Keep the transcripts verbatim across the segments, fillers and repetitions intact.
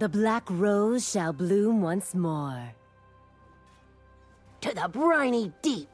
The black rose shall bloom once more. To the briny deep!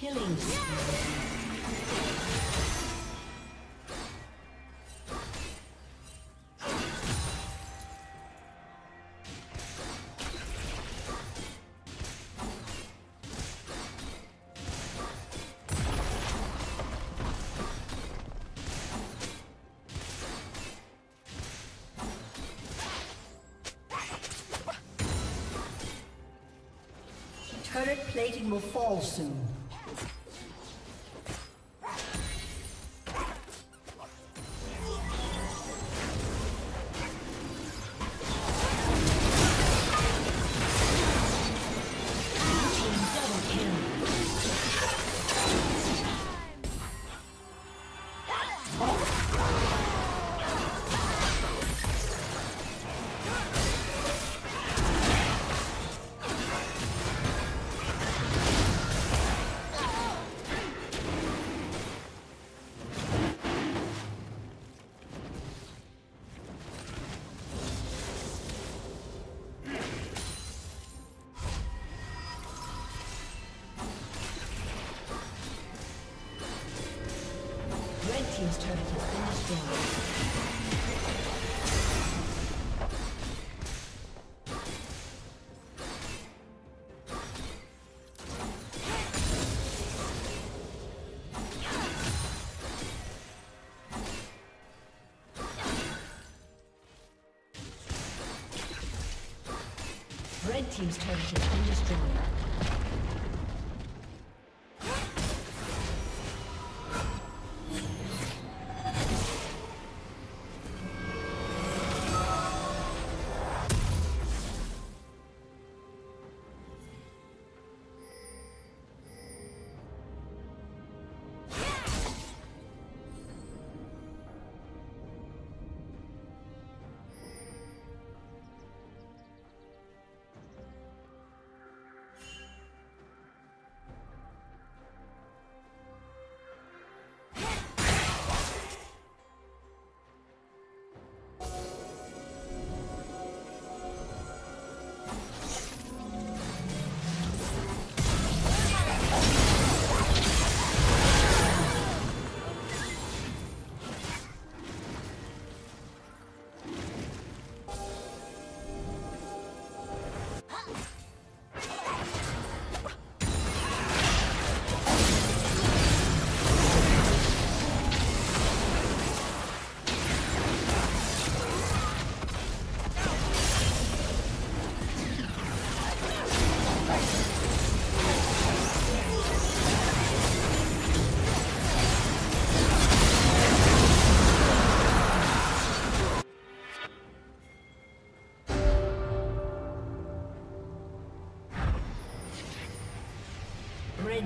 Killing turret plating will fall soon. Team's turret has been destroyed. Red team's turret has been destroyed.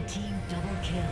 Team double kill.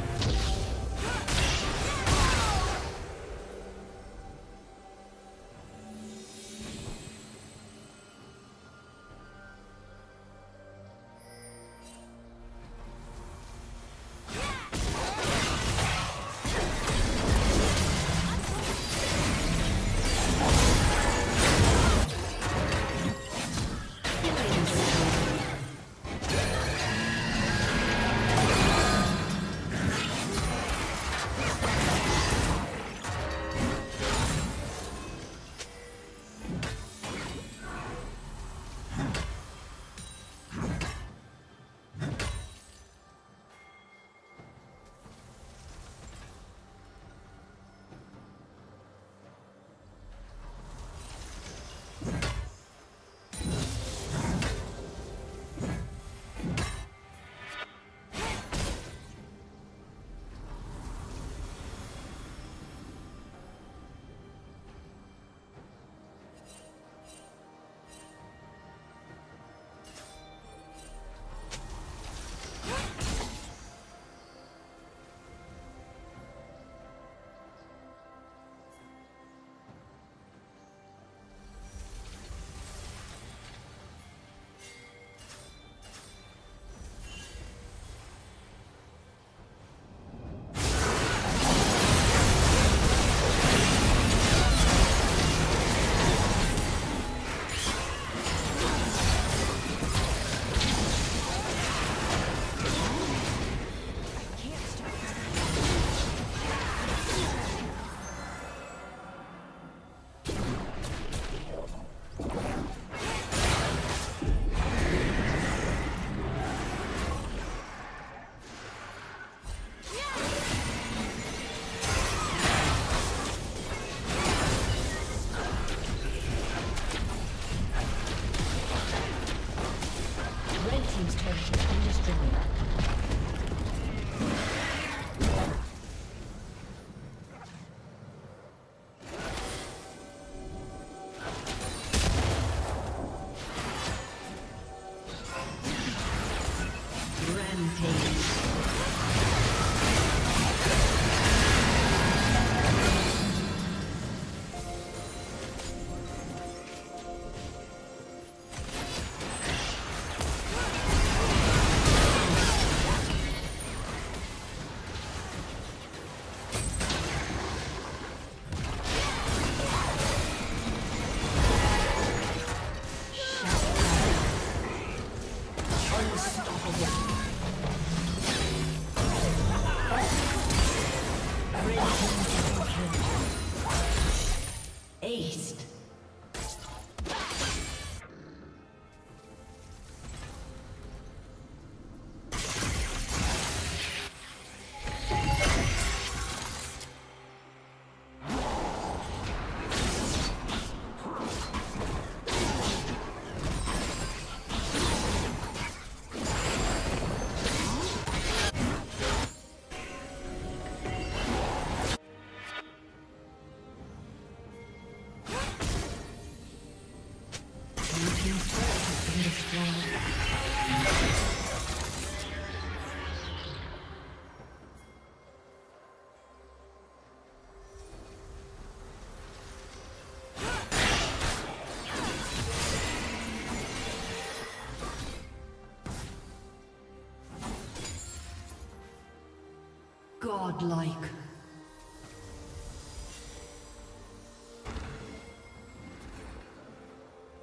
Godlike.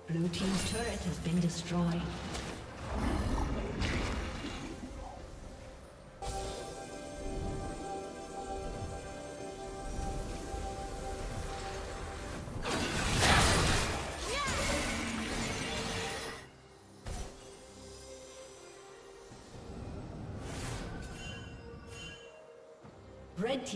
Blue team's turret has been destroyed. Red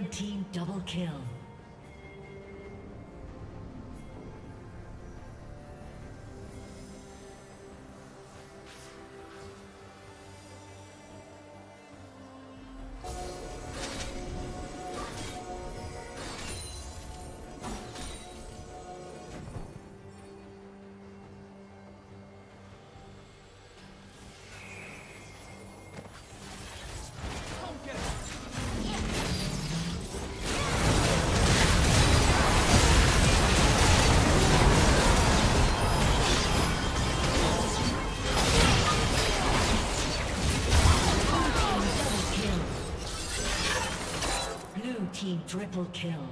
Red team double kill. Triple kill.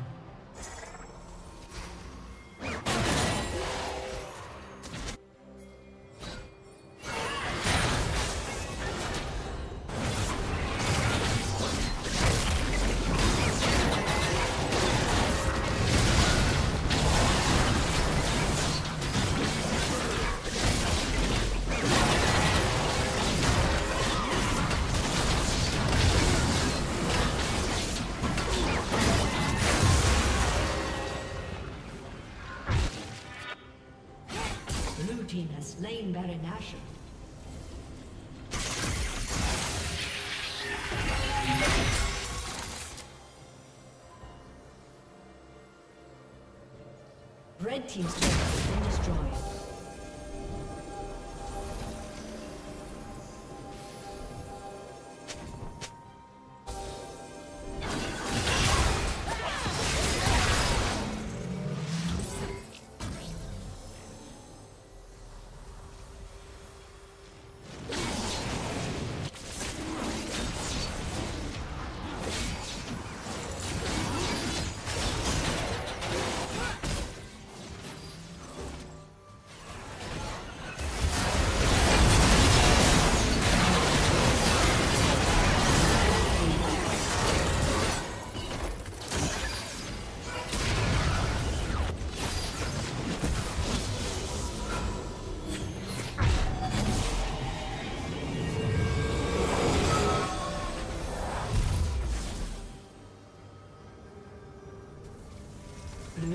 Slain Baron Asher. Red team's turret has been destroyed. Blue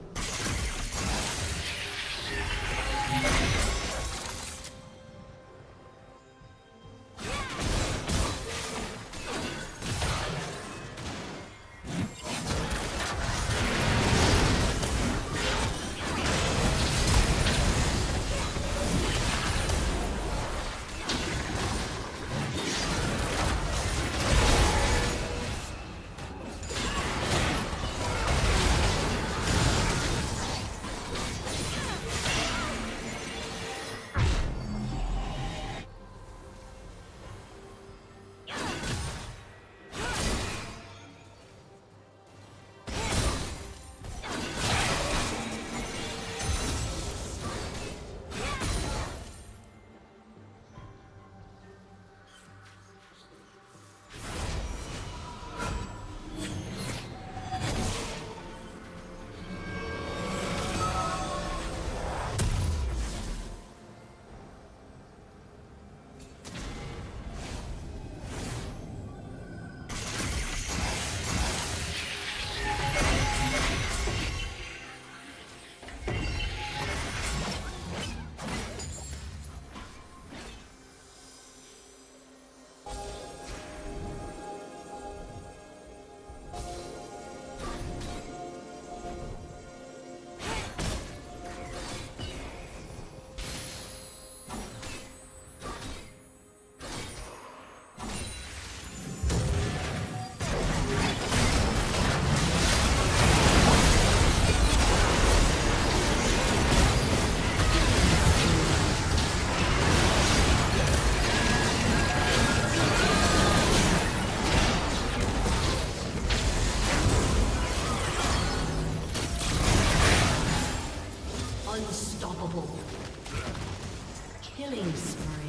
Killing spree.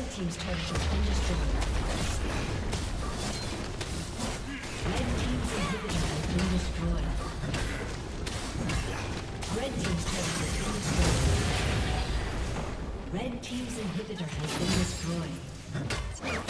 Red team's turret has been destroyed. Red team's inhibitor has been destroyed. Red team's turret has been destroyed. Red team's inhibitor has been destroyed.